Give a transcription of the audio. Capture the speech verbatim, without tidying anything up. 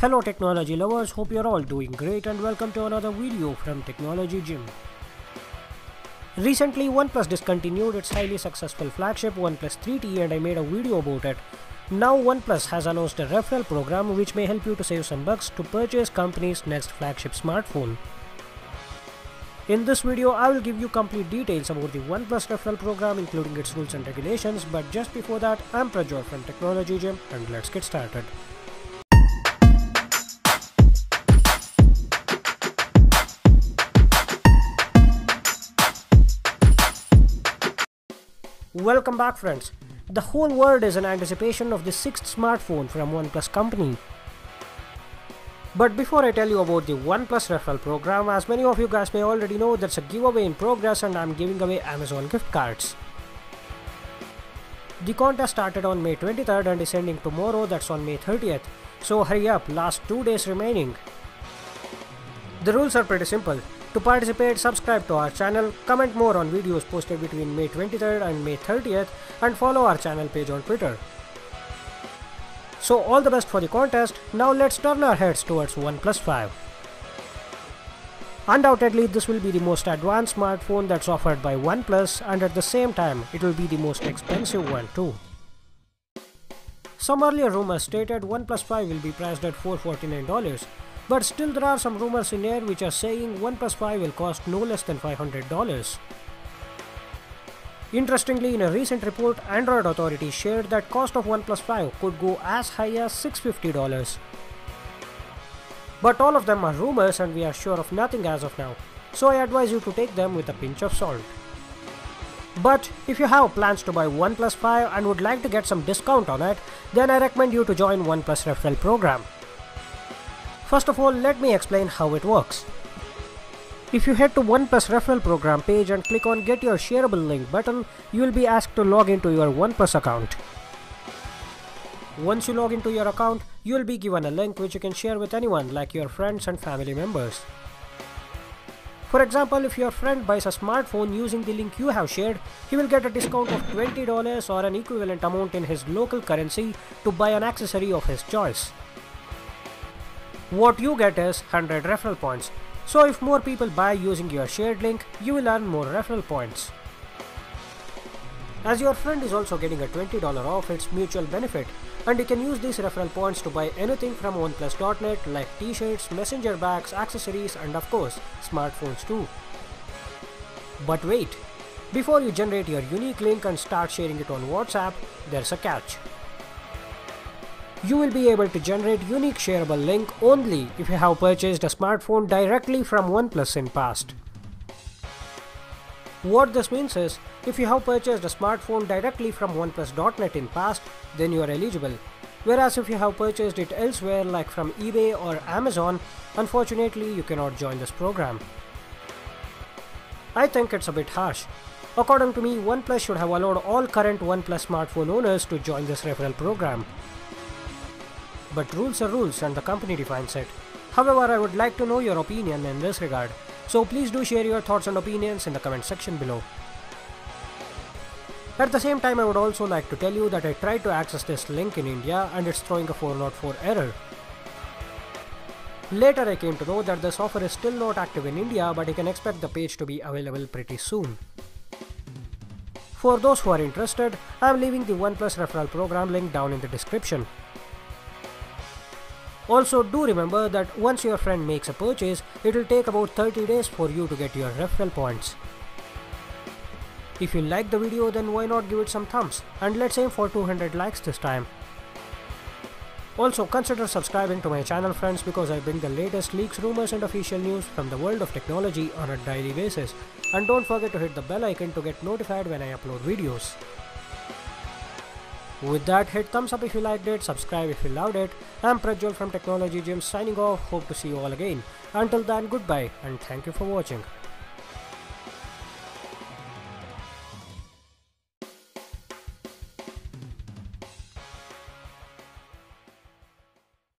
Hello technology lovers, hope you're all doing great and welcome to another video from Technology Gym. Recently OnePlus discontinued its highly successful flagship OnePlus three T and I made a video about it. Now OnePlus has announced a referral program which may help you to save some bucks to purchase company's next flagship smartphone. In this video, I will give you complete details about the OnePlus referral program including its rules and regulations, but just before that, I'm Prajwal from Technology Gym and let's get started. Welcome back friends. The whole world is in anticipation of the sixth smartphone from OnePlus company. But before I tell you about the OnePlus referral program, as many of you guys may already know, that's a giveaway in progress and I'm giving away Amazon gift cards. The contest started on May twenty-third and is ending tomorrow, that's on May thirtieth. So hurry up, last two days remaining. The rules are pretty simple. To participate, subscribe to our channel, comment more on videos posted between May twenty-third and May thirtieth and follow our channel page on Twitter. So all the best for the contest. Now let's turn our heads towards OnePlus five. Undoubtedly this will be the most advanced smartphone that's offered by OnePlus and at the same time it will be the most expensive one too. Some earlier rumors stated OnePlus five will be priced at four hundred forty-nine dollars, but still there are some rumors in air which are saying OnePlus five will cost no less than five hundred dollars. Interestingly, in a recent report, Android authorities shared that cost of OnePlus five could go as high as six hundred fifty dollars. But all of them are rumors and we are sure of nothing as of now, so I advise you to take them with a pinch of salt. But if you have plans to buy OnePlus five and would like to get some discount on it, then I recommend you to join OnePlus referral program. First of all, let me explain how it works. If you head to OnePlus referral program page and click on get your shareable link button, you will be asked to log into your OnePlus account. Once you log into your account, you will be given a link which you can share with anyone like your friends and family members. For example, if your friend buys a smartphone using the link you have shared, he will get a discount of twenty dollars or an equivalent amount in his local currency to buy an accessory of his choice. What you get is one hundred referral points. So if more people buy using your shared link, you will earn more referral points. As your friend is also getting a twenty dollars off, it's mutual benefit and you can use these referral points to buy anything from OnePlus dot net like t-shirts, messenger bags, accessories and of course smartphones too. But wait, before you generate your unique link and start sharing it on WhatsApp, there's a catch. You will be able to generate unique shareable link only if you have purchased a smartphone directly from OnePlus in past. What this means is, if you have purchased a smartphone directly from OnePlus dot net in past, then you are eligible. Whereas if you have purchased it elsewhere like from eBay or Amazon, unfortunately you cannot join this program. I think it's a bit harsh. According to me, OnePlus should have allowed all current OnePlus smartphone owners to join this referral program. But rules are rules and the company defines it. However, I would like to know your opinion in this regard. So please do share your thoughts and opinions in the comment section below. At the same time, I would also like to tell you that I tried to access this link in India and it's throwing a four oh four error. Later I came to know that this offer is still not active in India, but you can expect the page to be available pretty soon. For those who are interested, I am leaving the OnePlus referral program link down in the description. Also, do remember that once your friend makes a purchase, it will take about thirty days for you to get your referral points. If you like the video, then why not give it some thumbs and let's aim for two hundred likes this time. Also, consider subscribing to my channel friends, because I bring the latest leaks, rumors and official news from the world of technology on a daily basis, and don't forget to hit the bell icon to get notified when I upload videos. With that, hit thumbs up if you liked it, subscribe if you loved it. I'm Prajwal from Technology Gym signing off, hope to see you all again. Until then, goodbye and thank you for watching.